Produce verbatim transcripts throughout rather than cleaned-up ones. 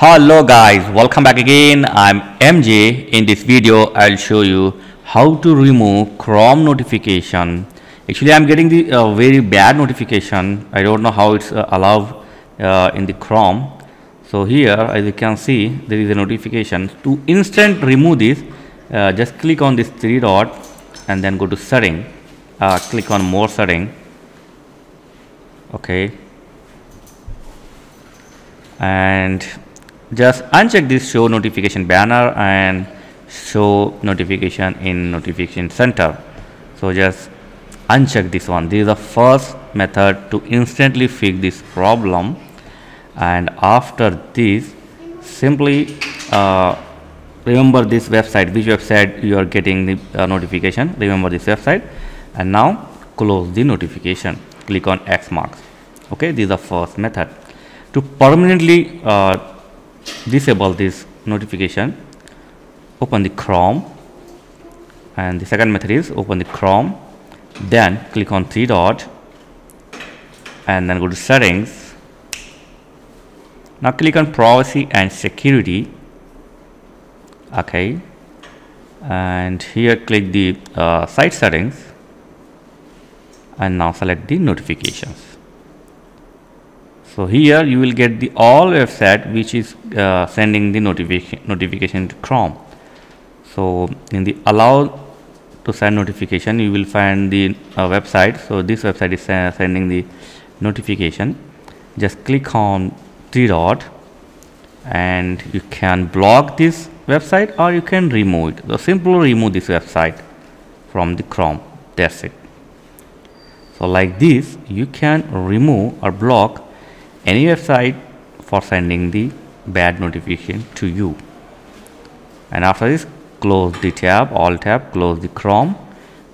Hello guys, welcome back again. I'm M J. In this video I'll show you how to remove Chrome notification. Actually I'm getting the uh, very bad notification. I don't know how it's uh, allowed uh, in the Chrome. So here as you can see there is a notification. To instant remove this, uh, just click on this three dot and then go to setting, uh, click on more setting, okay, and just uncheck this show notification banner and show notification in notification center. So just uncheck this one. This is the first method to instantly fix this problem. And after this, simply uh, remember this website, which website you are getting the uh, notification. Remember this website and now close the notification. Click on X marks. Okay, this is the first method to permanently uh, disable this notification. Open the Chrome, and the second method is open the Chrome, then click on three dot and then go to settings. Now click on privacy and security, okay, and here click the uh, site settings and now select the notifications. So here you will get the all website which is uh, sending the notification notification to Chrome. So in the allow to send notification you will find the uh, website. So this website is uh, sending the notification. Just click on three dot and you can block this website or you can remove it. So simply remove this website from the Chrome. That's it. So like this you can remove or block any website for sending the bad notification to you. And after this, close the tab, alt tab, close the Chrome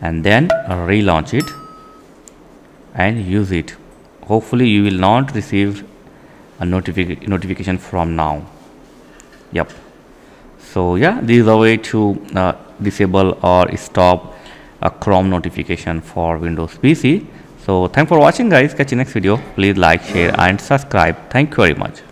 and then relaunch it and use it. Hopefully you will not receive a notific notification from now. Yep. So yeah, this is a way to uh, disable or stop a Chrome notification for Windows P C. So thanks for watching guys. Catch you next video. Please like, share and subscribe. Thank you very much.